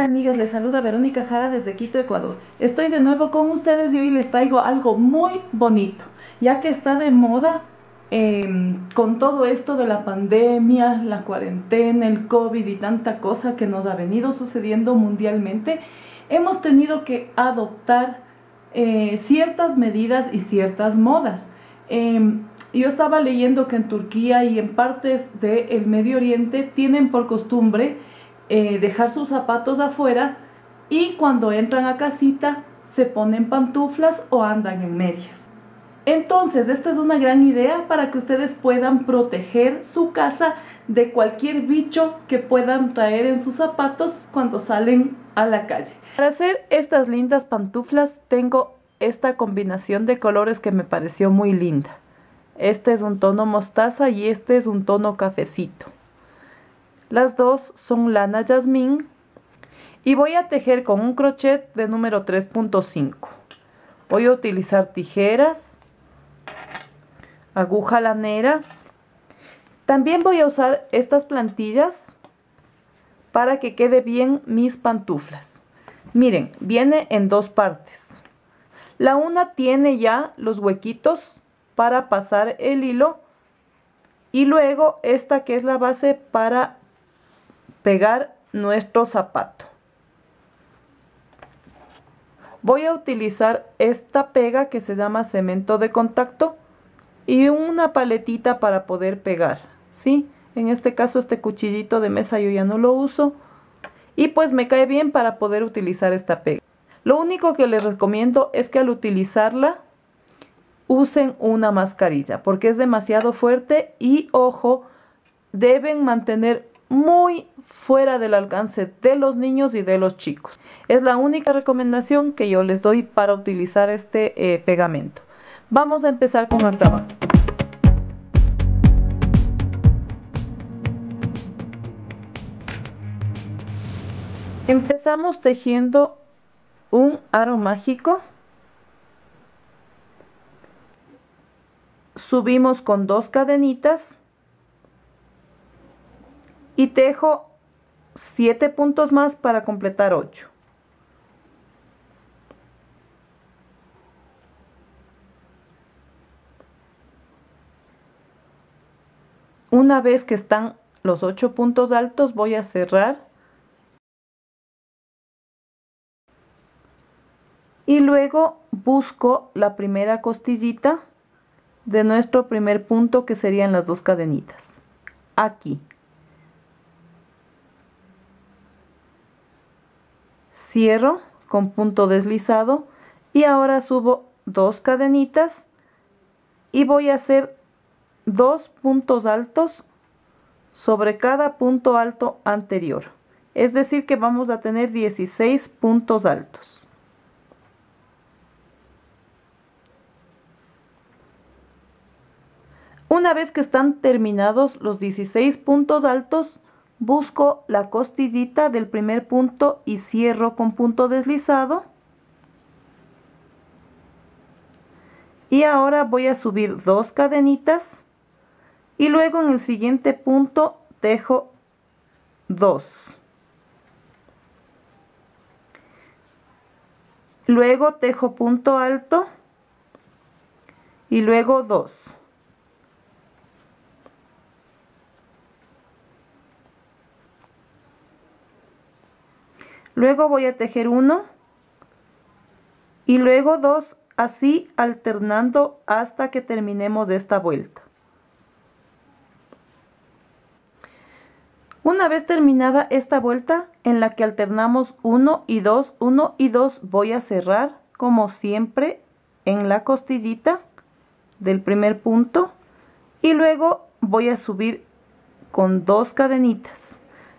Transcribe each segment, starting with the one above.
tal amigas? Les saluda Verónica Jara desde Quito, Ecuador. Estoy de nuevo con ustedes y hoy les traigo algo muy bonito, ya que está de moda con todo esto de la pandemia, la cuarentena, el COVID y tanta cosa que nos ha venido sucediendo mundialmente. Hemos tenido que adoptar ciertas medidas y ciertas modas. Yo estaba leyendo que en Turquía y en partes del Medio Oriente tienen por costumbre dejar sus zapatos afuera y cuando entran a casita se ponen pantuflas o andan en medias. Entonces, esta es una gran idea para que ustedes puedan proteger su casa de cualquier bicho que puedan traer en sus zapatos cuando salen a la calle. Para hacer estas lindas pantuflas tengo esta combinación de colores que me pareció muy linda. Este es un tono mostaza y este es un tono cafecito. Las dos son lana jazmín y voy a tejer con un crochet de número 3.5. Voy a utilizar tijeras, aguja lanera. También voy a usar estas plantillas para que quede bien mis pantuflas. Miren, viene en dos partes. La una tiene ya los huequitos para pasar el hilo y luego esta que es la base para pegar nuestro zapato. Voy a utilizar esta pega que se llama cemento de contacto y una paletita para poder pegar, ¿sí? En este caso este cuchillito de mesa yo ya no lo uso y pues me cae bien para poder utilizar esta pega. Lo único que les recomiendo es que al utilizarla usen una mascarilla porque es demasiado fuerte y, ojo, deben mantener muy fuera del alcance de los niños y de los chicos. Es la única recomendación que yo les doy para utilizar este pegamento. Vamos a empezar con el trabajo. Empezamos tejiendo un aro mágico. Subimos con dos cadenitas y tejo 7 puntos más para completar 8. Una vez que están los 8 puntos altos voy a cerrar y luego busco la primera costillita de nuestro primer punto, que serían las dos cadenitas. Aquí . Cierro con punto deslizado y ahora subo dos cadenitas y voy a hacer dos puntos altos sobre cada punto alto anterior, es decir que vamos a tener 16 puntos altos. Una vez que están terminados los 16 puntos altos, busco la costillita del primer punto y cierro con punto deslizado. Y ahora voy a subir dos cadenitas y luego en el siguiente punto tejo 2. Luego tejo punto alto y luego 2. Luego voy a tejer 1 y luego 2, así alternando hasta que terminemos esta vuelta. Una vez terminada esta vuelta en la que alternamos 1 y 2, 1 y 2, voy a cerrar como siempre en la costillita del primer punto y luego voy a subir con dos cadenitas.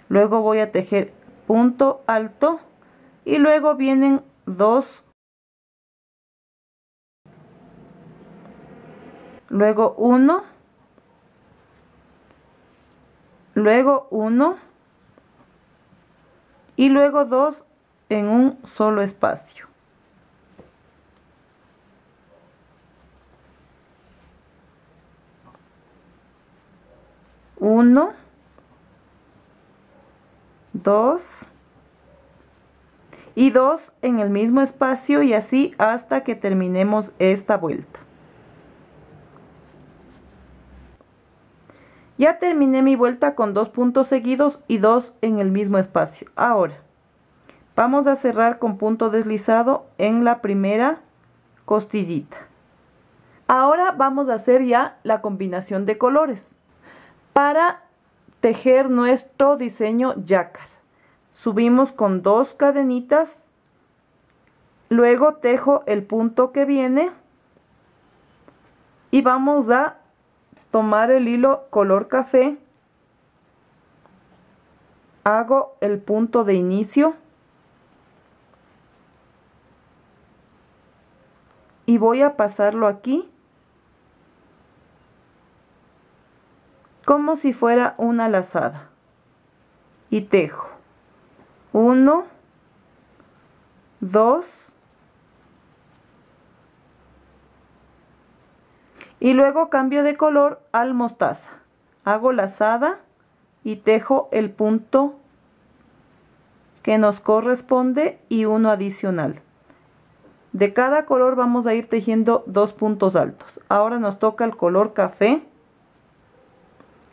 Luego voy a tejer punto alto y luego vienen 2, luego 1, luego 1 y luego 2 en un solo espacio. Uno, 2 y 2 en el mismo espacio, y así hasta que terminemos esta vuelta. Ya terminé mi vuelta con 2 puntos seguidos y 2 en el mismo espacio. Ahora vamos a cerrar con punto deslizado en la primera costillita. Ahora vamos a hacer ya la combinación de colores para tejer nuestro diseño jacquard. Subimos con 2 cadenitas, luego tejo el punto que viene y vamos a tomar el hilo color café, hago el punto de inicio y voy a pasarlo aquí como si fuera una lazada y tejo 1, 2 y luego cambio de color al mostaza, hago lazada y tejo el punto que nos corresponde y uno adicional. De cada color vamos a ir tejiendo 2 puntos altos. Ahora nos toca el color café.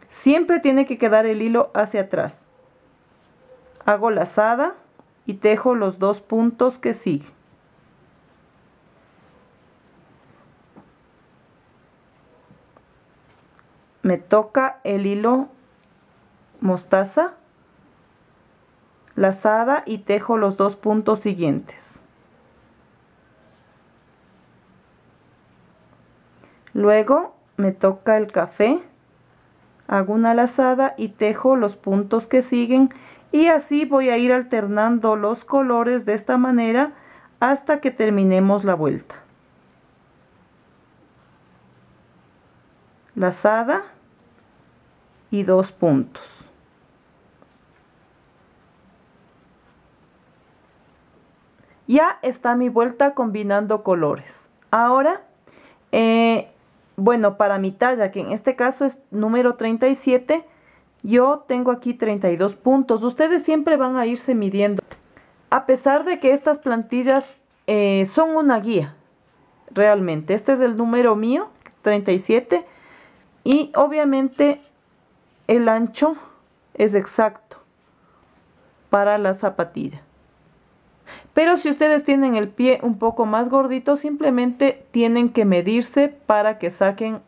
Siempre tiene que quedar el hilo hacia atrás. Hago lazada y tejo los 2 puntos que siguen. Me toca el hilo mostaza, lazada y tejo los 2 puntos siguientes. Luego me toca el café, hago una lazada y tejo los puntos que siguen, y así voy a ir alternando los colores de esta manera hasta que terminemos la vuelta. Lazada y 2 puntos. Ya está mi vuelta combinando colores. Ahora bueno, para mi talla, que en este caso es número 37, yo tengo aquí 32 puntos. Ustedes siempre van a irse midiendo. A pesar de que estas plantillas son una guía, realmente. Este es el número mío, 37. Y obviamente el ancho es exacto para la zapatilla. Pero si ustedes tienen el pie un poco más gordito, simplemente tienen que medirse para que saquen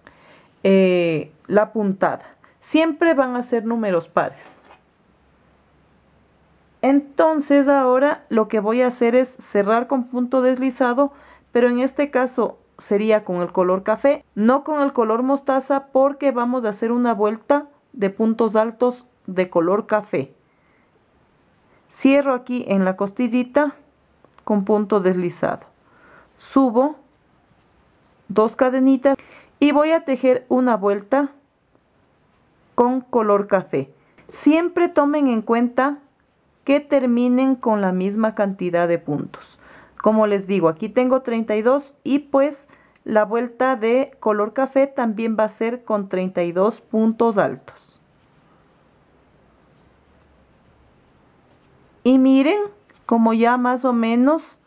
la puntada. Siempre van a ser números pares. Entonces ahora lo que voy a hacer es cerrar con punto deslizado, pero en este caso sería con el color café, no con el color mostaza, porque vamos a hacer una vuelta de puntos altos de color café. Cierro aquí en la costillita con punto deslizado, subo 2 cadenitas y voy a tejer una vuelta con color café. Siempre tomen en cuenta que terminen con la misma cantidad de puntos. Como les digo, aquí tengo 32 y pues la vuelta de color café también va a ser con 32 puntos altos. Y miren como ya más o menos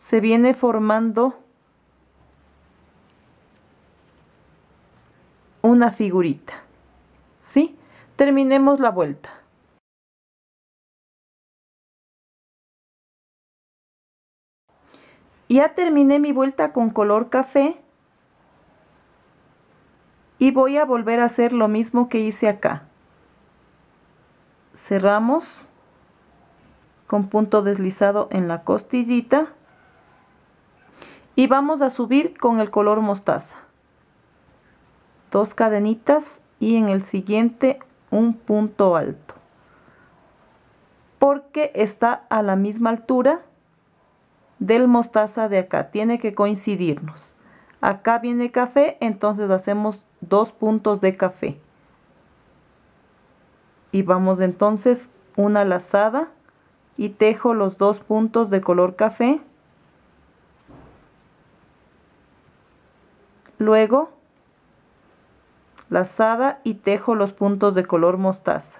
se viene formando una figurita, ¿sí? Terminemos la vuelta. Ya terminé mi vuelta con color café y voy a volver a hacer lo mismo que hice acá. Cerramos con punto deslizado en la costillita y vamos a subir con el color mostaza, 2 cadenitas y en el siguiente un punto alto, porque está a la misma altura del mostaza de acá, tiene que coincidirnos. Acá viene café, entonces hacemos 2 puntos de café y vamos entonces una lazada y tejo los 2 puntos de color café, luego lazada y tejo los puntos de color mostaza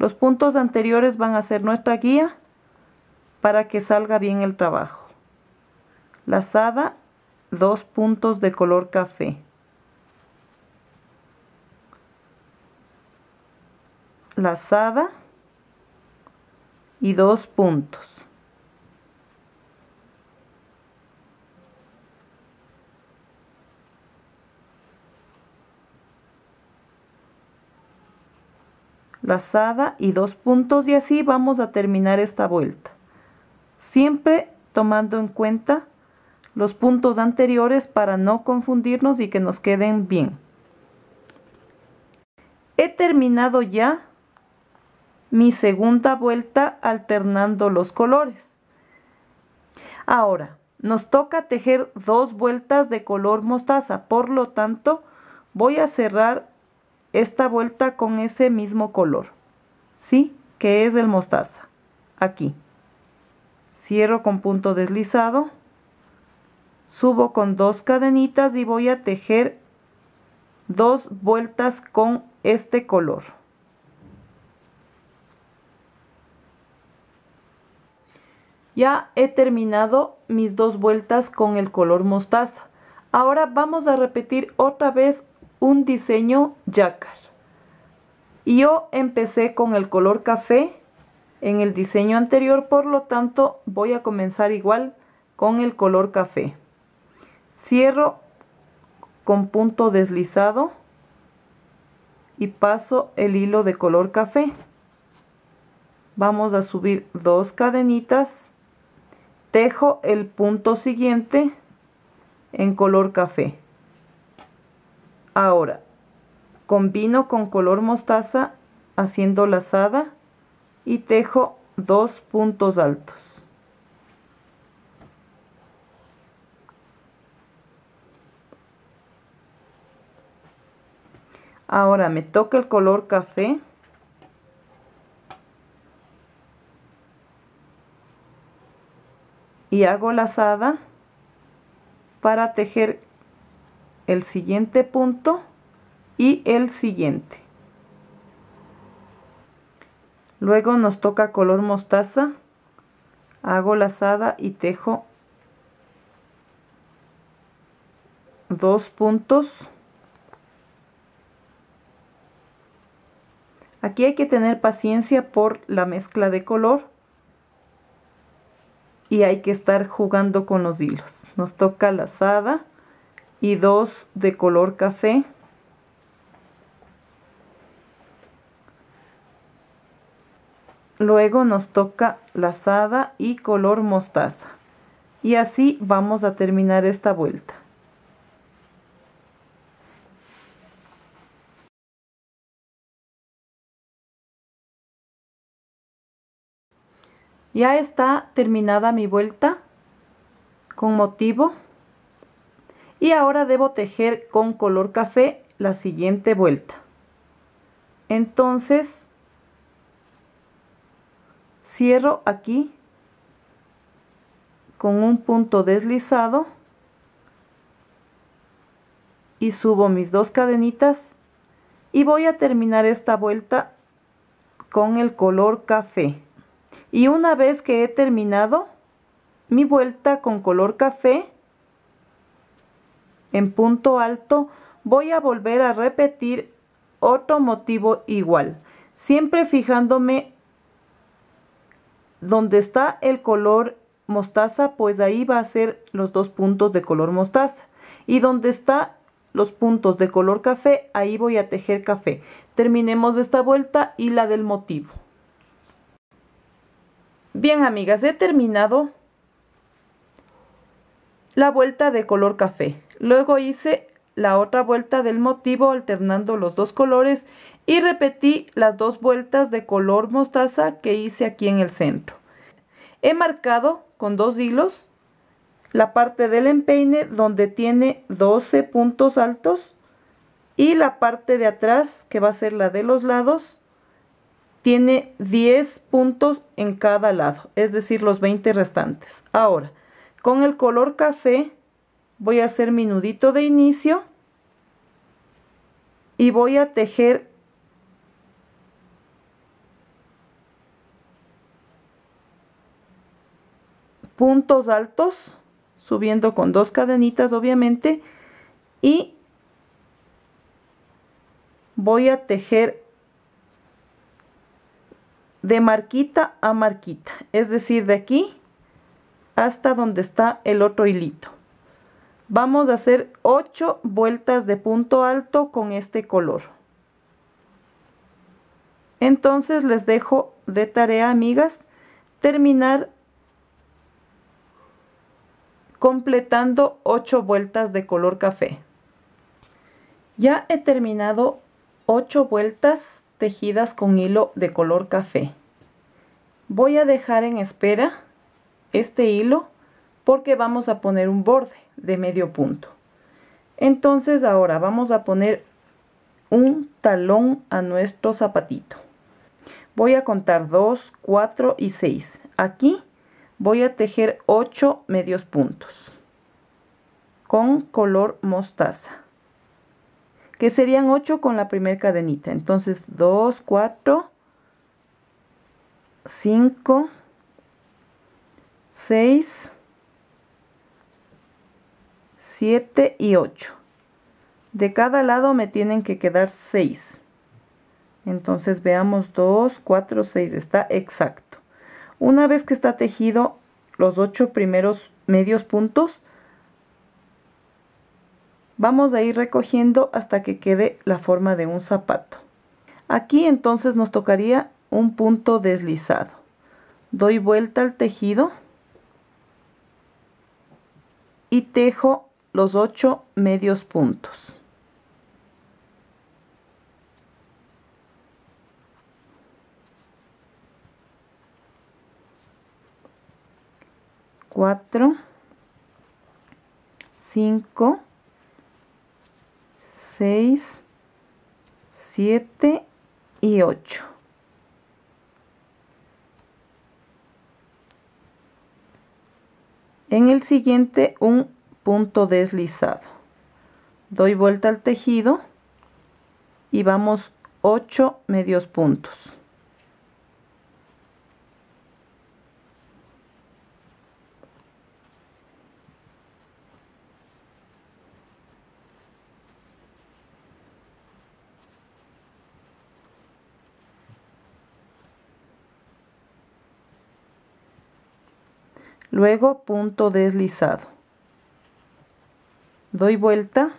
Los puntos anteriores van a ser nuestra guía para que salga bien el trabajo. Lazada, 2 puntos de color café. Lazada y 2 puntos. Lazada y 2 puntos, y así vamos a terminar esta vuelta, siempre tomando en cuenta los puntos anteriores para no confundirnos y que nos queden bien. He terminado ya mi segunda vuelta alternando los colores. Ahora nos toca tejer 2 vueltas de color mostaza, por lo tanto voy a cerrar esta vuelta con ese mismo color, ¿sí? Que es el mostaza. Aquí cierro con punto deslizado, subo con 2 cadenitas y voy a tejer 2 vueltas con este color. Ya he terminado mis 2 vueltas con el color mostaza. Ahora vamos a repetir otra vez un diseño Jacquard. Y yo empecé con el color café en el diseño anterior, por lo tanto voy a comenzar igual con el color café. Cierro con punto deslizado y paso el hilo de color café. Vamos a subir 2 cadenitas, tejo el punto siguiente en color café. Ahora combino con color mostaza haciendo lazada y tejo 2 puntos altos. Ahora me toca el color café, y hago lazada para tejer el siguiente punto y el siguiente. Luego nos toca color mostaza, hago lazada y tejo 2 puntos. Aquí hay que tener paciencia por la mezcla de color y hay que estar jugando con los hilos. Nos toca lazada y 2 de color café, luego nos toca lazada y color mostaza, y así vamos a terminar esta vuelta. Ya está terminada mi vuelta con motivo. Y ahora debo tejer con color café la siguiente vuelta. Entonces cierro aquí con un punto deslizado y subo mis 2 cadenitas y voy a terminar esta vuelta con el color café. Y una vez que he terminado mi vuelta con color café en punto alto, voy a volver a repetir otro motivo igual, siempre fijándome donde está el color mostaza, pues ahí va a ser los 2 puntos de color mostaza, y donde está los puntos de color café, ahí voy a tejer café. Terminemos esta vuelta y la del motivo. Bien, amigas, he terminado la vuelta de color café. Luego hice la otra vuelta del motivo alternando los 2 colores y repetí las 2 vueltas de color mostaza que hice aquí en el centro. He marcado con 2 hilos la parte del empeine donde tiene 12 puntos altos, y la parte de atrás, que va a ser la de los lados, tiene 10 puntos en cada lado, es decir, los 20 restantes. Ahora, con el color café voy a hacer mi nudito de inicio y voy a tejer puntos altos, subiendo con dos cadenitas obviamente, y voy a tejer de marquita a marquita, es decir, de aquí hasta donde está el otro hilito. Vamos a hacer 8 vueltas de punto alto con este color. Entonces les dejo de tarea, amigas, terminar completando 8 vueltas de color café. Ya he terminado 8 vueltas tejidas con hilo de color café. Voy a dejar en espera este hilo porque vamos a poner un borde de medio punto. Entonces ahora vamos a poner un talón a nuestro zapatito. Voy a contar 2, 4 y 6. Aquí voy a tejer 8 medios puntos con color mostaza, que serían 8 con la primera cadenita. Entonces 2, 4, 5, 6, 7 y 8. De cada lado me tienen que quedar 6. Entonces veamos, 2, 4, 6, está exacto. Una vez que está tejido los 8 primeros medios puntos, vamos a ir recogiendo hasta que quede la forma de un zapato. Aquí entonces nos tocaría un punto deslizado. Doy vuelta al tejido y tejo los 8 medios puntos. Cuatro, cinco, seis, siete y 8. En el siguiente, un punto deslizado, doy vuelta al tejido y vamos 8 medios puntos. Luego punto deslizado, doy vuelta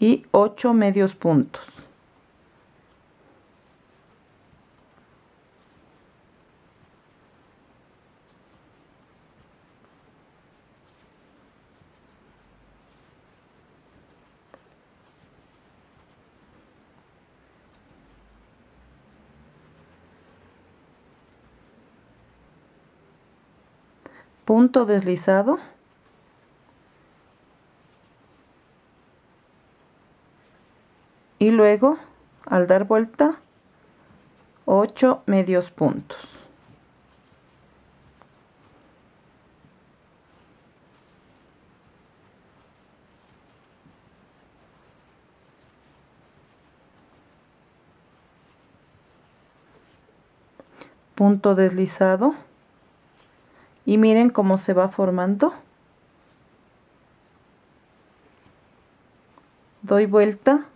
y 8 medios puntos. Punto deslizado, y luego al dar vuelta 8 medios puntos. Punto deslizado. Y miren cómo se va formando. Doy vuelta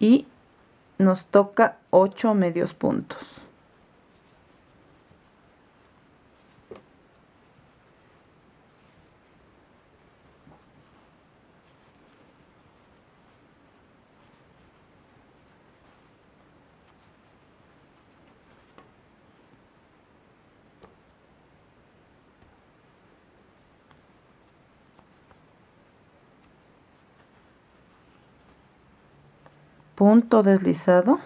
y nos toca 8 medios puntos. Punto deslizado,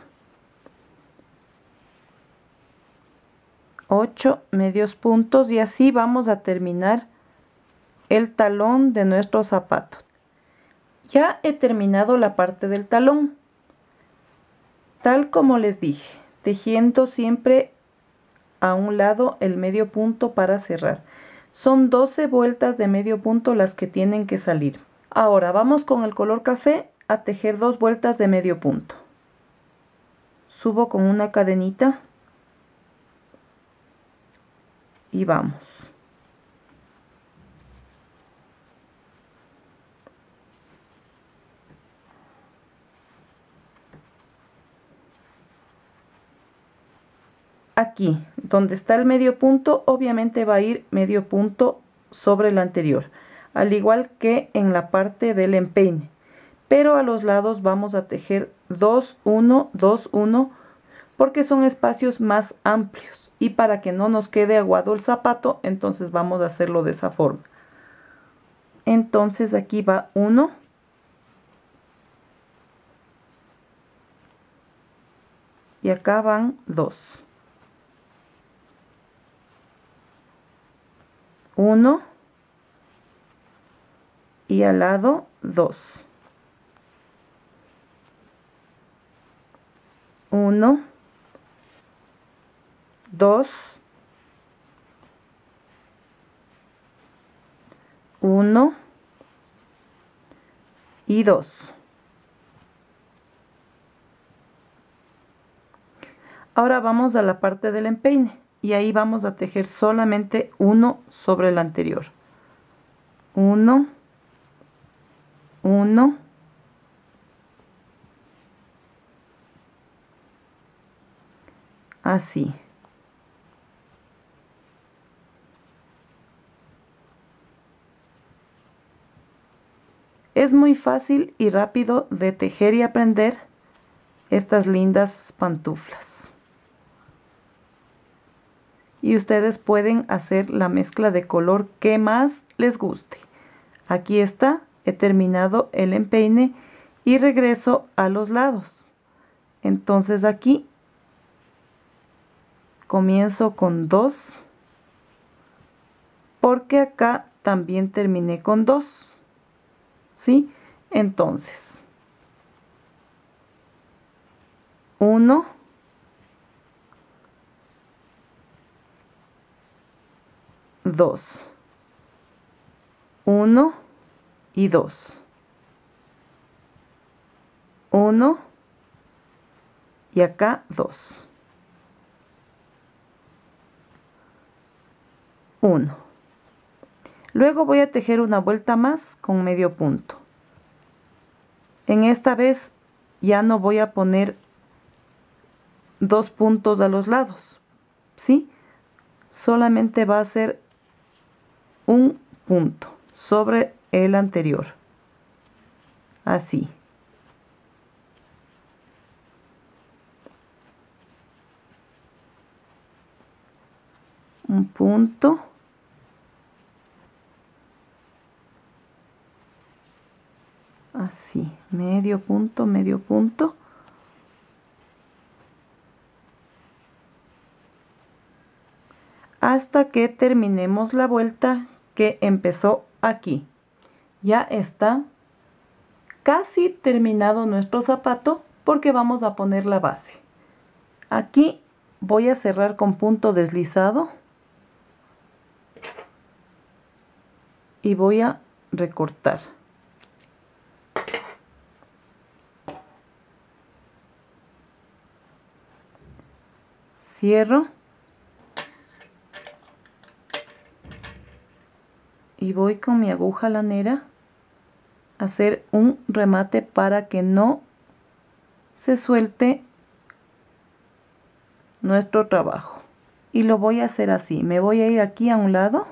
8 medios puntos, y así vamos a terminar el talón de nuestro zapato. Ya he terminado la parte del talón. Tal como les dije, tejiendo siempre a un lado el medio punto para cerrar. Son 12 vueltas de medio punto las que tienen que salir. Ahora vamos con el color café a tejer 2 vueltas de medio punto. Subo con una cadenita y vamos. Aquí, donde está el medio punto, obviamente va a ir medio punto sobre el anterior, al igual que en la parte del empeine. Pero a los lados vamos a tejer 2, 1, 2, 1, porque son espacios más amplios. Y para que no nos quede aguado el zapato, entonces vamos a hacerlo de esa forma. Entonces aquí va 1, y acá van 2. 1 y al lado 2, 1, 2, 1 y 2. Ahora vamos a la parte del empeine. Y ahí vamos a tejer solamente uno sobre el anterior. 1, 1, 1. Así. Es muy fácil y rápido de tejer y aprender estas lindas pantuflas. Y ustedes pueden hacer la mezcla de color que más les guste. Aquí está, he terminado el empeine y regreso a los lados. Entonces aquí comienzo con 2, porque acá también terminé con 2. ¿Sí? Entonces 1, 2, 1 y 2, 1 y acá 2, 1. Luego voy a tejer una vuelta más con medio punto. En esta vez ya no voy a poner dos puntos a los lados, ¿sí? Solamente va a ser un punto sobre el anterior, así. Un punto así, medio punto, medio punto, hasta que terminemos la vuelta que empezó aquí. Ya está casi terminado nuestro zapato, porque vamos a poner la base. Aquí voy a cerrar con punto deslizado y voy a recortar. Cierro y voy con mi aguja lanera a hacer un remate para que no se suelte nuestro trabajo. Y lo voy a hacer así, me voy a ir aquí a un lado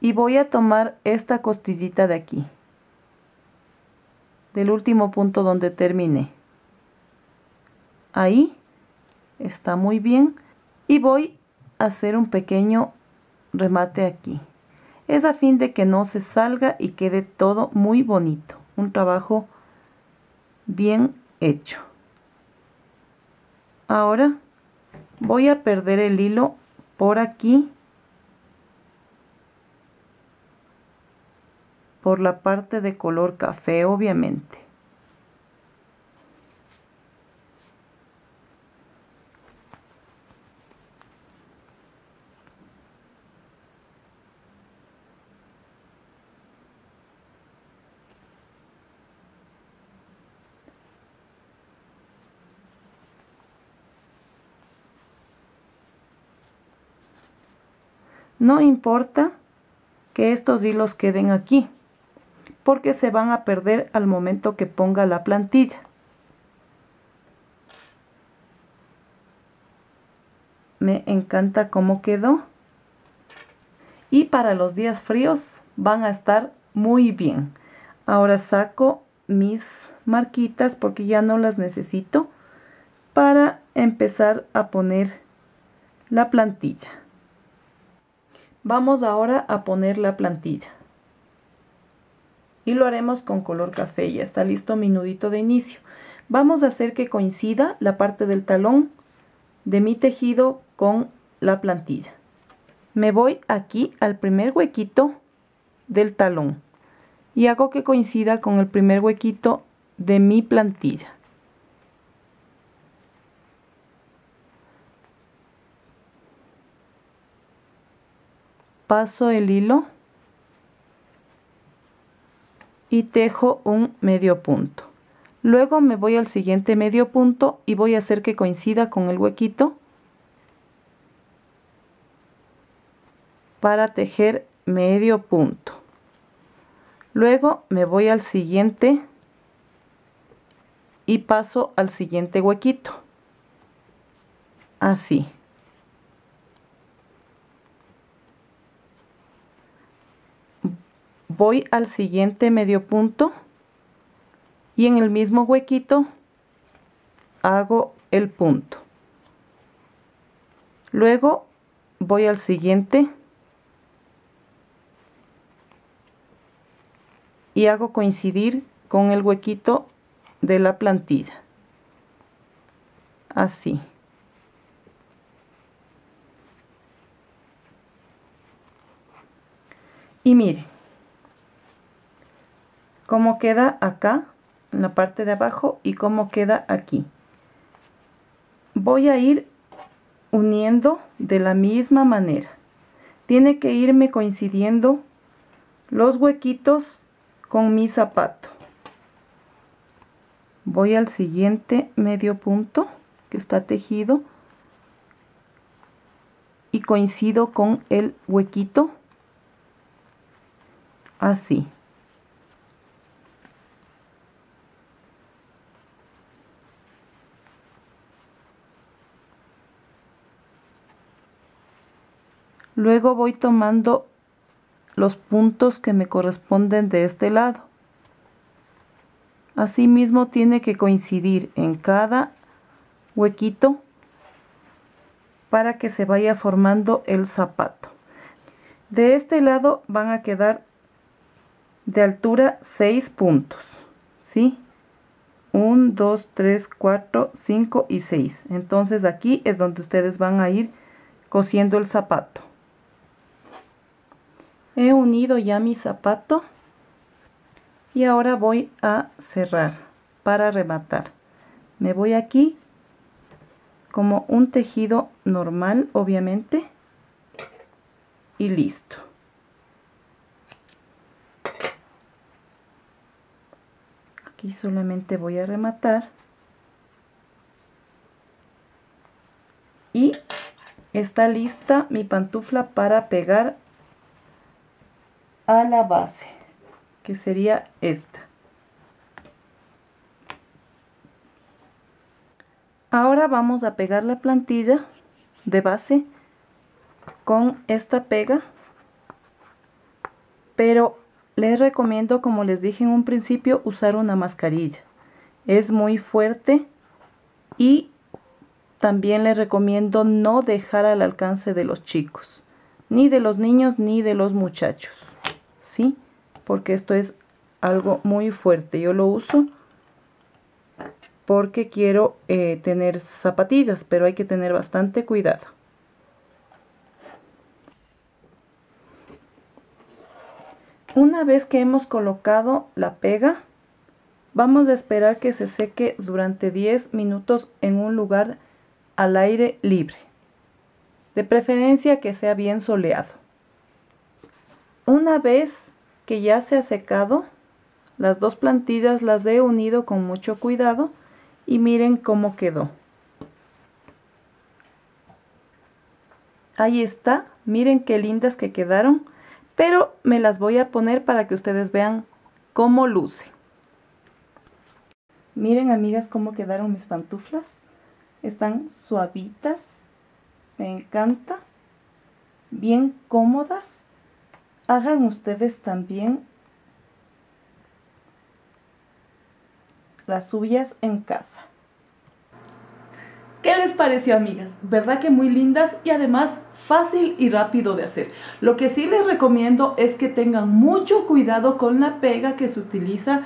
y voy a tomar esta costillita de aquí, del último punto donde terminé. Ahí está muy bien, y voy a hacer un pequeño remate aquí. Es a fin de que no se salga y quede todo muy bonito, un trabajo bien hecho. Ahora voy a perder el hilo por aquí, por la parte de color café, obviamente. No importa que estos hilos queden aquí, porque se van a perder al momento que ponga la plantilla. Me encanta cómo quedó. Y para los días fríos van a estar muy bien. Ahora saco mis marquitas porque ya no las necesito para empezar a poner la plantilla. Vamos ahora a poner la plantilla. Y lo haremos con color café. Ya está listo mi nudito de inicio. Vamos a hacer que coincida la parte del talón de mi tejido con la plantilla. Me voy aquí al primer huequito del talón y hago que coincida con el primer huequito de mi plantilla. Paso el hilo y tejo un medio punto. Luego me voy al siguiente medio punto y voy a hacer que coincida con el huequito para tejer medio punto. Luego me voy al siguiente y paso al siguiente huequito. Así. Voy al siguiente medio punto y en el mismo huequito hago el punto. Luego voy al siguiente y hago coincidir con el huequito de la plantilla. Así. Y miren cómo queda acá en la parte de abajo y cómo queda aquí. Voy a ir uniendo de la misma manera. Tiene que irme coincidiendo los huequitos con mi zapato. Voy al siguiente medio punto que está tejido y coincido con el huequito. Así. Luego voy tomando los puntos que me corresponden de este lado. Asimismo tiene que coincidir en cada huequito para que se vaya formando el zapato. De este lado van a quedar de altura 6 puntos, ¿sí? 1, 2, 3, 4, 5 y 6. Entonces aquí es donde ustedes van a ir cosiendo el zapato. He unido ya mi zapato y ahora voy a cerrar para rematar. Me voy aquí como un tejido normal, obviamente, y listo. Aquí solamente voy a rematar y está lista mi pantufla para pegar a la base, que sería esta. Ahora vamos a pegar la plantilla de base con esta pega, pero les recomiendo, como les dije en un principio, usar una mascarilla. Es muy fuerte y también les recomiendo no dejar al alcance de los chicos, ni de los niños ni de los muchachos. ¿Sí? Porque esto es algo muy fuerte. Yo lo uso porque quiero tener zapatillas, pero hay que tener bastante cuidado. Una vez que hemos colocado la pega, vamos a esperar que se seque durante 10 minutos en un lugar al aire libre, de preferencia que sea bien soleado. Una vez que ya se ha secado, las dos plantillas las he unido con mucho cuidado y miren cómo quedó. Ahí está, miren qué lindas que quedaron, pero me las voy a poner para que ustedes vean cómo luce. Miren, amigas, cómo quedaron mis pantuflas. Están suavitas, me encanta, bien cómodas. Hagan ustedes también las suyas en casa. ¿Qué les pareció, amigas? ¿Verdad que muy lindas y además fácil y rápido de hacer? Lo que sí les recomiendo es que tengan mucho cuidado con la pega que se utiliza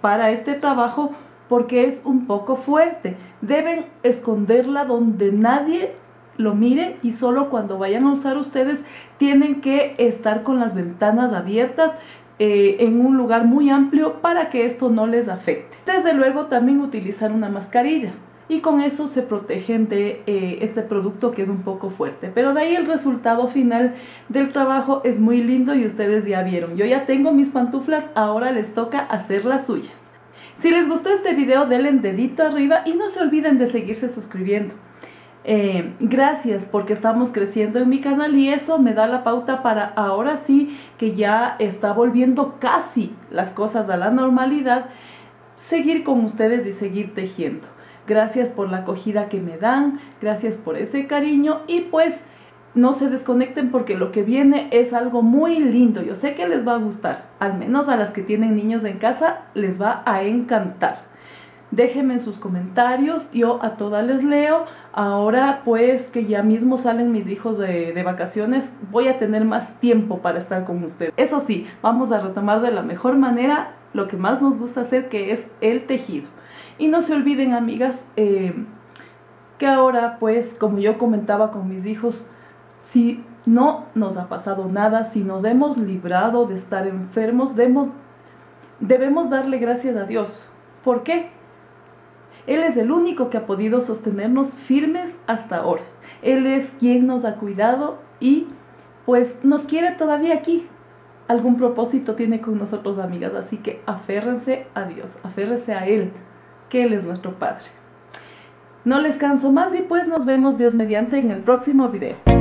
para este trabajo, porque es un poco fuerte. Deben esconderla donde nadie lo mire, y solo cuando vayan a usar ustedes tienen que estar con las ventanas abiertas en un lugar muy amplio para que esto no les afecte. Desde luego también utilizar una mascarilla, y con eso se protegen de este producto que es un poco fuerte. Pero de ahí el resultado final del trabajo es muy lindo y ustedes ya vieron. Yo ya tengo mis pantuflas, ahora les toca hacer las suyas. Si les gustó este video, denle un dedito arriba y no se olviden de seguirse suscribiendo. Gracias, porque estamos creciendo en mi canal y eso me da la pauta para ahora sí que ya está volviendo casi las cosas a la normalidad, seguir con ustedes y seguir tejiendo. Gracias por la acogida que me dan, gracias por ese cariño, y pues no se desconecten porque lo que viene es algo muy lindo. Yo sé que les va a gustar, al menos a las que tienen niños en casa les va a encantar. Déjenme en sus comentarios, yo a todas les leo. Ahora pues que ya mismo salen mis hijos de vacaciones, voy a tener más tiempo para estar con ustedes. Eso sí, vamos a retomar de la mejor manera lo que más nos gusta hacer, que es el tejido. Y no se olviden, amigas, que ahora pues, como yo comentaba con mis hijos, si no nos ha pasado nada, si nos hemos librado de estar enfermos, debemos darle gracias a Dios. ¿Por qué? Él es el único que ha podido sostenernos firmes hasta ahora. Él es quien nos ha cuidado y pues nos quiere todavía aquí. Algún propósito tiene con nosotros, amigas, así que aférrense a Dios, aférrense a Él, que Él es nuestro Padre. No les canso más y pues nos vemos, Dios mediante, en el próximo video.